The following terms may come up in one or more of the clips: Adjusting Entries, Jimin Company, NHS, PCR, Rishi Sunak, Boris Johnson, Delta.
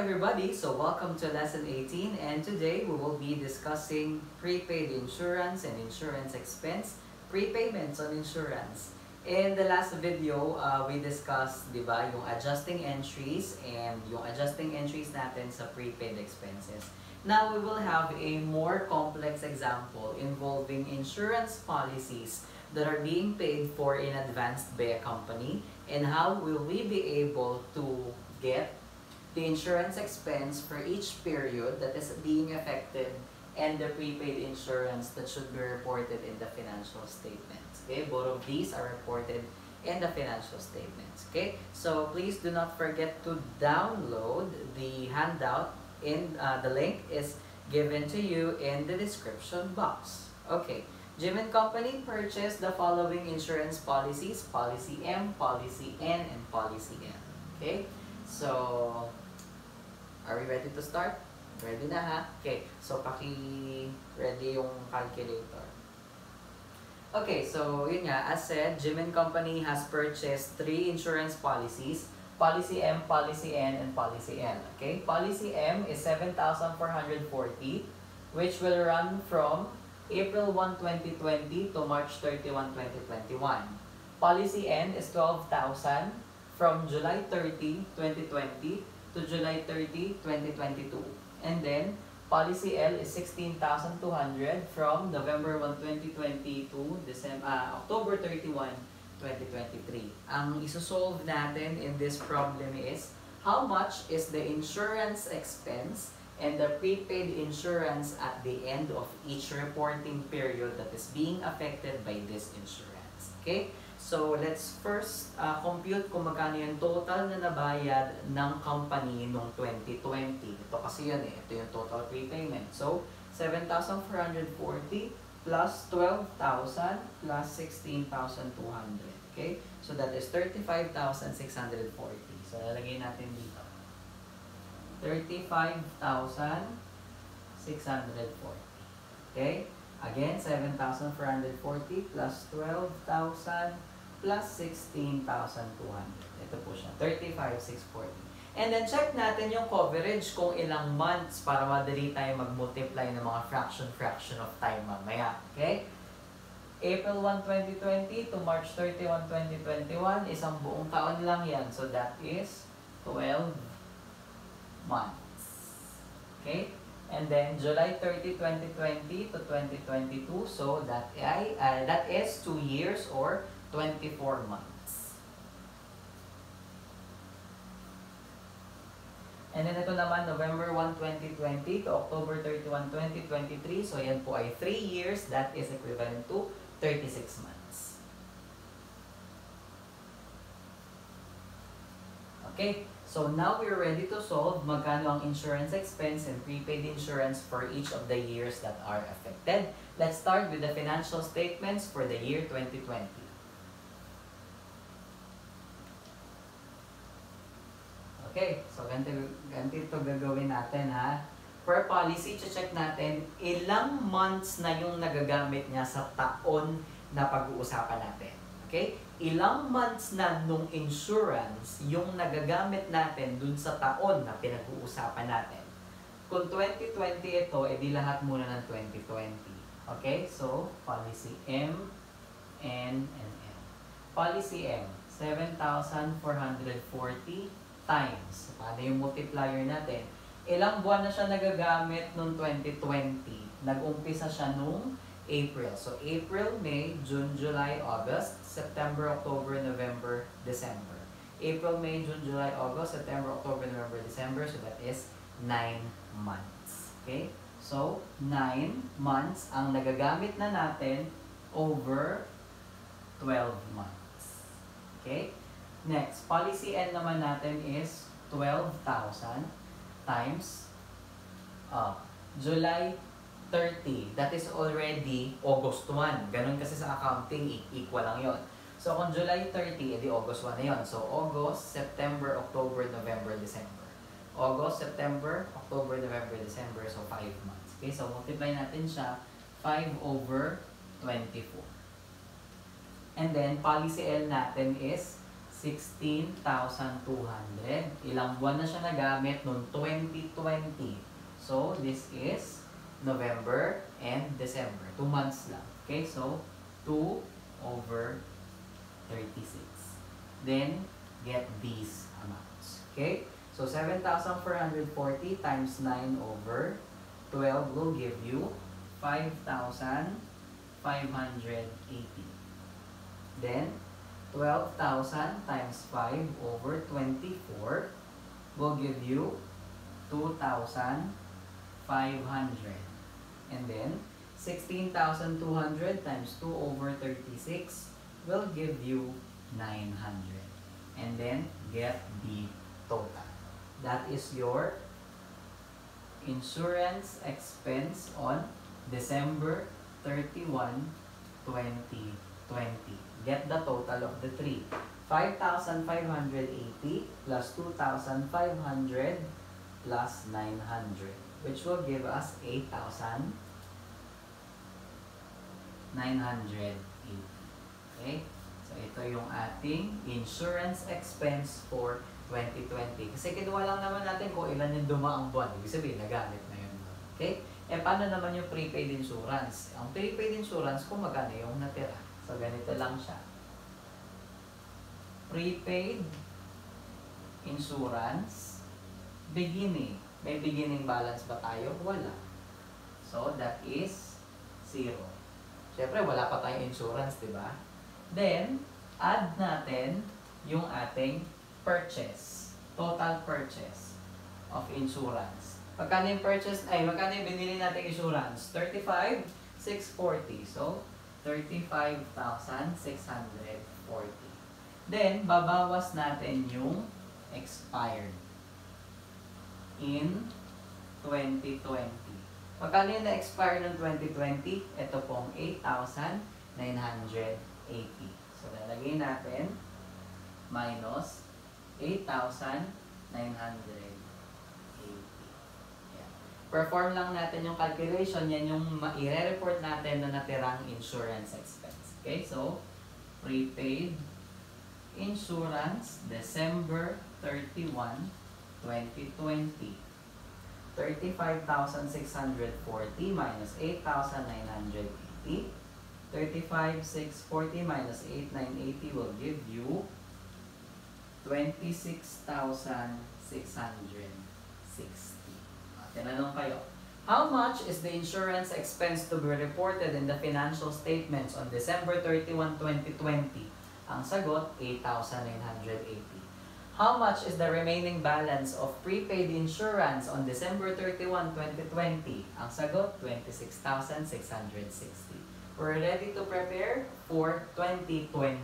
everybody, so welcome to lesson 18, and today we will be discussing prepaid insurance and insurance expense, prepayments on insurance. In the last video, we discussed, di ba, yung adjusting entries and yung adjusting entries natin sa prepaid expenses. Now we will have a more complex example involving insurance policies that are being paid for in advance by a company, and how will we be able to get the insurance expense for each period that is being affected and the prepaid insurance that should be reported in the financial statements. Okay, both of these are reported in the financial statements. Okay, so please do not forget to download the handout. The link is given to you in the description box. Okay, Jimin Company purchased the following insurance policies: Policy M, Policy N, and Policy N. Okay, so are we ready to start? Ready na ha? Okay, so paki-ready yung calculator. Okay, so yun nga, as said, Jimin Company has purchased 3 insurance policies, Policy M, Policy N, and Policy N. Okay, Policy M is 7,440, which will run from April 1, 2020 to March 31, 2021. Policy N is 12,000 from July 30, 2020 to July 30, 2022. And then, Policy L is 16,200 from November 1, 2020 to October 31, 2023. Ang isosolve natin in this problem is, how much is the insurance expense and the prepaid insurance at the end of each reporting period that is being affected by this insurance? Okay? So, let's first compute kung magkano yung total na nabayad ng company noong 2020. Ito kasi yun eh. Ito yung total prepayment. So, 7,440 plus 12,000 plus 16,200. Okay? So, that is 35,640. So, lalagay natin dito. 35,640. Okay? Again, 7,440 plus 12,000 plus 16,200. Ito po siya, 35,640. And then check natin yung coverage kung ilang months para madali tayo mag-multiply ng mga fraction of time mamaya. Okay? April 1, 2020 to March 31, 2021, isang buong taon lang yan. So that is 12 months. Okay? And then July 30, 2020 to 2022, so that is 2 years or 24 months. And then ito naman, November 1, 2020 to October 31, 2023. So yan po ay 3 years. That is equivalent to 36 months. Okay, so now we're ready to solve magkano ang insurance expense and prepaid insurance for each of the years that are affected. Let's start with the financial statements for the year 2020. Okay, so ganito gagawin natin ha. Per policy, check natin ilang months na yung nagagamit niya sa taon na pag-uusapan natin. Okay? Ilang months na nung insurance yung nagagamit natin dun sa taon na pinag-uusapan natin. Kung 2020 ito, edi lahat muna ng 2020. Okay? So, Policy M, N, and N. Policy M, 7,440. Times. So, paano yung multiplier natin? Ilang buwan na siya nagagamit noong 2020? Nag-umpisa siya noong April. So, April, May, June, July, August, September, October, November, December. April, May, June, July, August, September, October, November, December. So, that is 9 months. Okay? So, 9 months ang nagagamit na natin over 12 months. Okay? Next, Policy N naman natin is 12,000 times July 30. That is already August 1. Ganun kasi sa accounting, equal lang yon. So, kung July 30, edi August 1 na yun. So, August, September, October, November, December. August, September, October, November, December. So, 5 months. Okay, so multiply natin siya 5 over 24. And then, Policy L natin is 16,200. Ilang buwan na siya nagamit noong 2020. So, this is November and December. 2 months lang. Okay, so 2/36. Then, get these amounts. Okay, so 7,440 times 9/12 will give you 5,580. Then, 12,000 times 5/24 will give you 2,500. And then, 16,200 times 2/36 will give you 900. And then, get the total. That is your insurance expense on December 31, 2020. Get the total of the three. 5,580 plus 2,500 plus 900, which will give us 8,980. Okay? So, ito yung ating insurance expense for 2020. Kasi kinuha lang naman natin kung ilan yung dumaang buwan. Ibig sabihin, nagamit na yun. Okay? E, paano naman yung prepaid insurance? Ang prepaid insurance, kung magkano yung natira. So, ganito lang siya. Prepaid insurance, beginning. May beginning balance ba tayo? Wala. So, that is 0. Siyempre, wala pa tayong insurance, di ba? Then, add natin yung ating purchase. Total purchase of insurance. Magkano yung purchase? Ay, magkano yung binili natin insurance? 35,640. So, 35,640. Then, babawas natin yung expired in 2020. Magkano yung na-expire ng 2020? Ito pong 8,900. 80. So, lalagay natin minus 8,980. Yeah. Perform lang natin yung calculation. Yan yung i-report natin na natirang insurance expense. Okay? So, prepaid insurance December 31, 2020. 35,640 minus 8,980. 35,640 minus 8,980 will give you 26,660. Tinanong kayo, how much is the insurance expense to be reported in the financial statements on December 31, 2020? Ang sagot, 8,980. How much is the remaining balance of prepaid insurance on December 31, 2020? Ang sagot, 26,660. We're ready to prepare for 2021.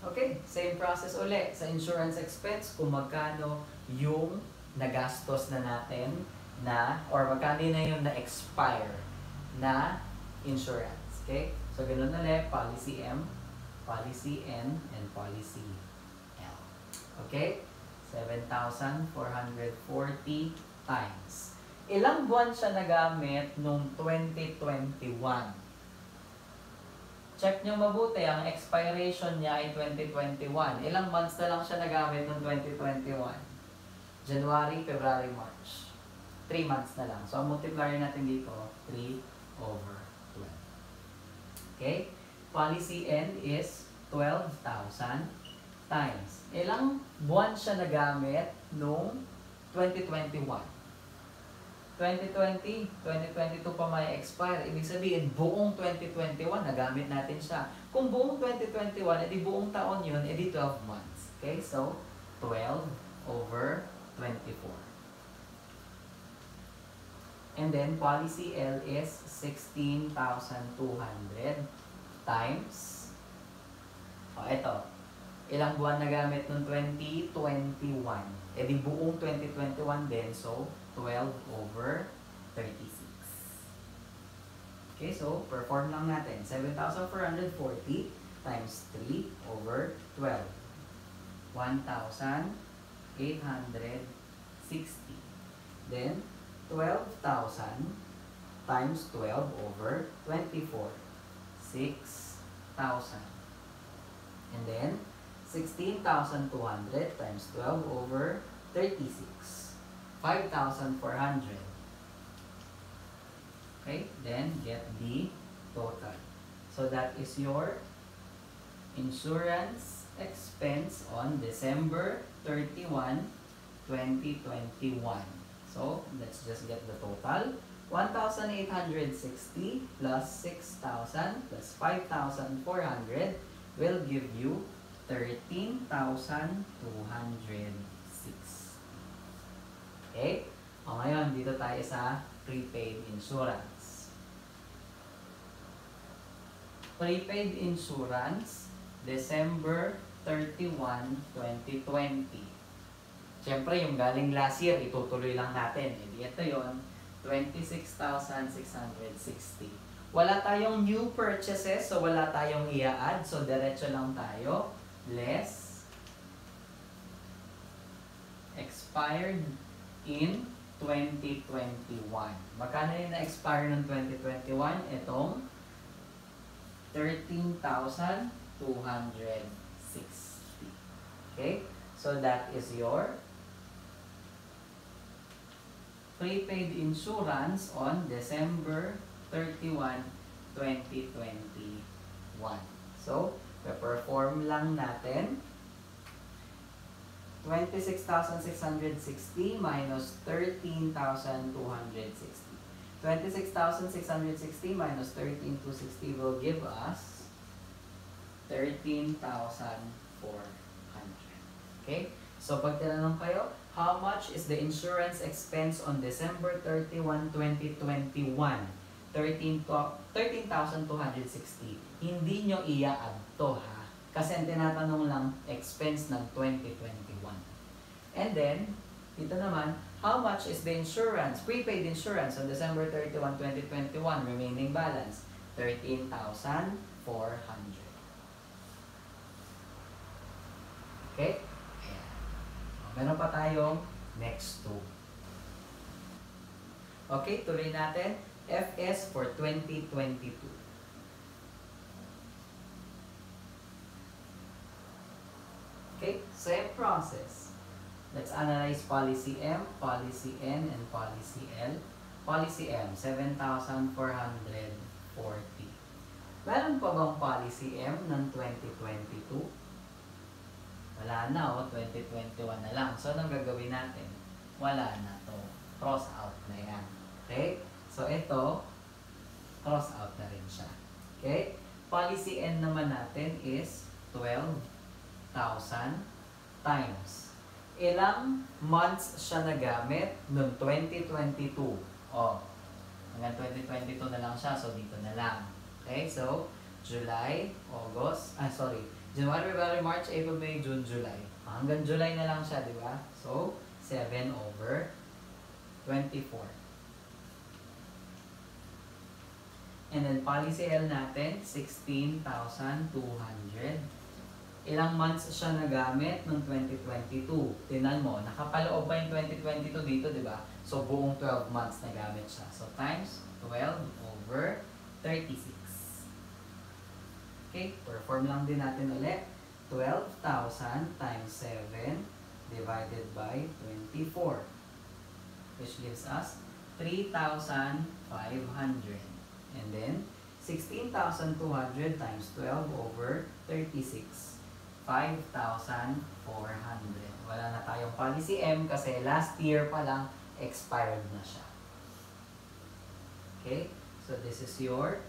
Okay, same process ulit. Sa insurance expense, kung magkano yung nagastos na natin na, or magkano na yung na-expire na insurance. Okay? So, ganun ulit. Policy M, Policy N, and Policy L. Okay? 7,440 times. Ilang buwan siya nagamit noong 2021? Check nyo mabuti, ang expiration niya ay 2021. Ilang months na lang siya nagamit noong 2021? January, February, March. 3 months na lang. So, ang multiplier natin dito, 3/12. Okay? Policy N is 12,000 times. Ilang buwan siya nagamit noong 2021? 2020, 2022 pa may expire. Ibig sabihin, buong 2021, nagamit natin siya. Kung buong 2021, edi buong taon yun, edi 12 months. Okay, so 12/24. And then, policy L is 16,200 times. O, eto. Ilang buwan nagamit noong 2021? Edi buong 2021 din, so 12/36. Okay, so perform lang natin. 7,440 times 3/12. 1,860. Then, 12,000 times 12/24. 6,000. 6,000. And then 16,200 times 12 over 36, 5,400. Okay, then get the total. So that is your insurance expense on December 31, 2021. So let's just get the total. 1,860 plus 6,000 plus 5,400 will give you 13,206. Okay? O ngayon, dito tayo sa prepaid insurance. Prepaid insurance, December 31, 2020. Siyempre, yung galing last year, itutuloy lang natin. E di ito yun, 26,660. Wala tayong new purchases, so wala tayong i-add. So, diretso lang tayo. Less expired in 2021. Magkano yung na-expire ng 2021? Itong 13,260. Okay? So, that is your prepaid insurance on December 31, 2021. So, perform lang natin 26,660 minus 13,260. 26,660 minus 13,260 will give us 13,400. Okay? So, pag tinanong kayo, how much is the insurance expense on December 31, 2021? 13,260. Hindi nyo i-add to, ha? Kasi ang tinatanong lang expense ng 2021. And then, dito naman, how much is the insurance, prepaid insurance on December 31, 2021? Remaining balance, 13,400. Okay? Ayan. Meron pa tayong next two. Okay, tuloy natin. FS for 2022. Okay, same process. Let's analyze policy M, policy N, and policy L. Policy M, 7,440. Meron pa bang policy M ng 2022? Wala na, o, 2021 na lang. So, anong gagawin natin? Wala na to. Cross out na yan. Okay? So, ito, cross out na rin siya. Okay? Policy N naman natin is 12,000 times. Ilang months siya nagamit noong 2022? O, hanggang 2022 na lang siya. So, dito na lang. Okay? So, July, August, January, February, March, April, May, June, July. Hanggang July na lang siya, di ba? So, 7 over 24. And then, policy L natin, 16,200. Ilang months siya nagamit ng 2022? Tinan mo, nakapaloob ba yung 2022 dito, di ba? So, buong 12 months nagamit siya. So, times 12 over 36. Okay, perform lang din natin ulit. 12,000 times 7 divided by 24. Which gives us 3,500. And then, 16,200 times 12 over 36, 5,400. Wala na tayong policy M kasi last year pa lang expired na siya. Okay? So, this is your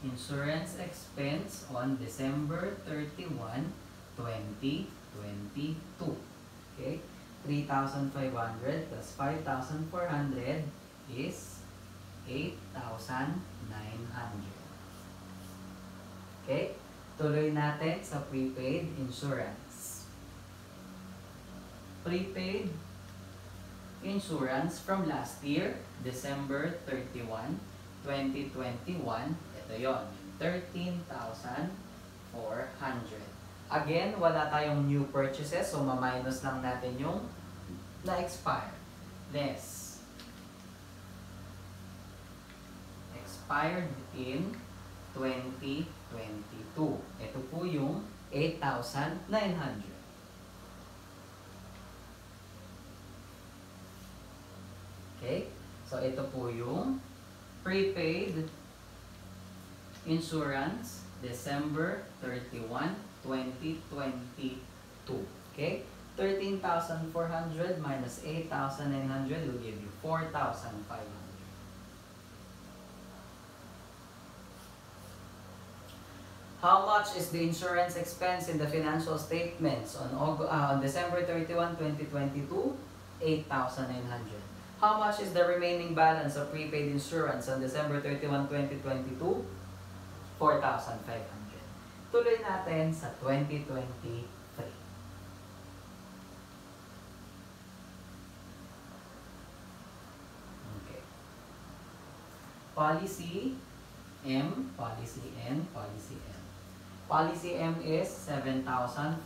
insurance expense on December 31, 2022. Okay? 3,500 plus 5,400 is 8,900. Okay? Tuloy natin sa prepaid insurance. Prepaid insurance from last year, December 31, 2021. Ito yun, 13,400. Again, wala tayong new purchases, so ma-minus lang natin yung na-expire. Less expired in 2022. Ito po yung 8,900. Okay? So, ito po yung prepaid insurance December 31, 2022. Okay? 13,400 minus 8,900 will give you 4,500. How much is the insurance expense in the financial statements on December 31, 2022? 8,900. How much is the remaining balance of prepaid insurance on December 31, 2022? 4,500. Tuloy natin sa 2023. Okay. Policy M, policy N, policy M. Policy M is 7,440.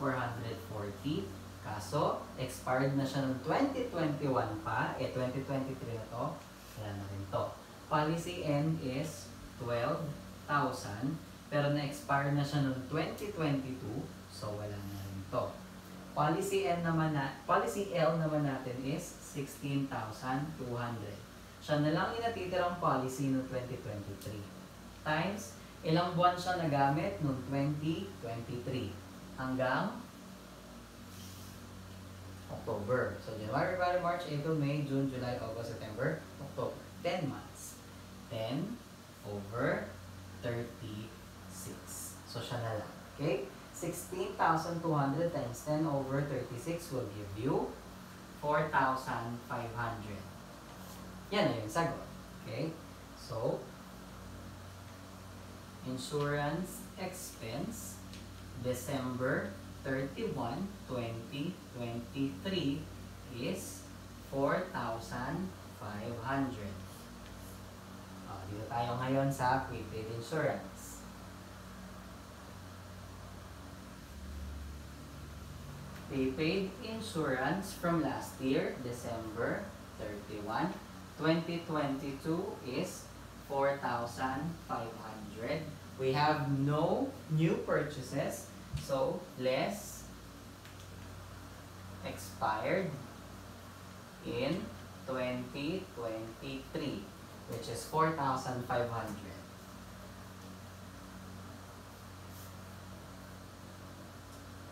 Kaso, expired na siya noong 2021 pa. Eh, 2023 na to. Wala na rin to. Policy N is 12,000. Pero na-expire na siya noong 2022. So, wala na rin to. Policy N naman na, policy L naman natin is 16,200. Siya na lang yung natitirang policy noong 2023. Times, ilang buwan siya nagamit noong 2023. Hanggang October. So, January, February, March, April, May, June, July, August, September, October. 10 months. 10 over 36. So, siya na lang. Okay? 16,200 times 10 over 36 will give you 4,500. Yan na yung sagot. Okay? So, insurance expense, December 31, 2023 is 4,500. Dito tayo ngayon sa prepaid insurance. Prepaid insurance from last year, December 31, 2022 is 4,500. We have no new purchases. So, less expired in 2023, which is 4,500.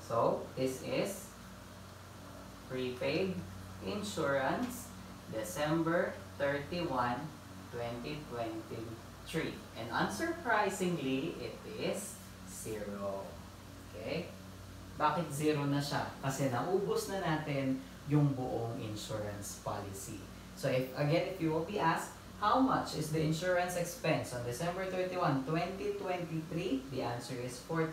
So, this is prepaid insurance December 31, 2023. And unsurprisingly, it is 0. Okay? Bakit zero na siya? Kasi naubos na natin yung buong insurance policy. So, if you will be asked, how much is the insurance expense on December 31, 2023? The answer is 4,500.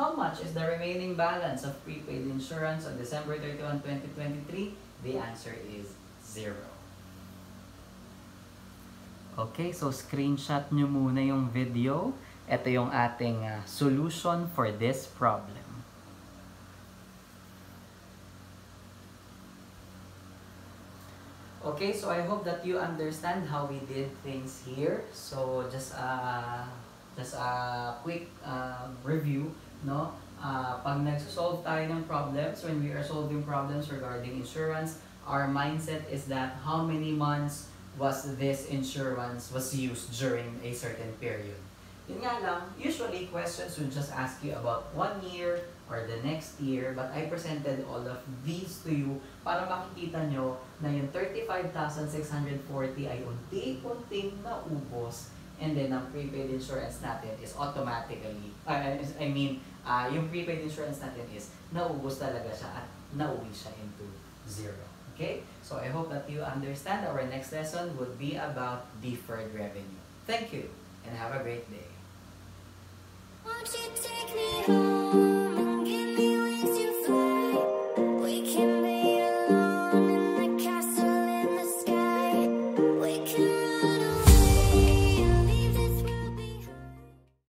How much is the remaining balance of prepaid insurance on December 31, 2023? The answer is 0. Okay, so screenshot nyo muna yung video. Ito yung ating solution for this problem. Okay, so I hope that you understand how we did things here. So just a quick review, no? Pag nagsosolve tayo ng problems, when we are solving problems regarding insurance, our mindset is that how many months was this insurance was used during a certain period. Yun nga lang, usually questions will just ask you about 1 year or the next year, but I presented all of these to you para makikita nyo na yung 35,640 ay unti-unting naubos, and then ang prepaid insurance natin is automatically, yung prepaid insurance natin is naubos talaga siya at nauwi siya into 0. Okay? So I hope that you understand. Our next lesson would be about deferred revenue. Thank you and have a great day. Won't you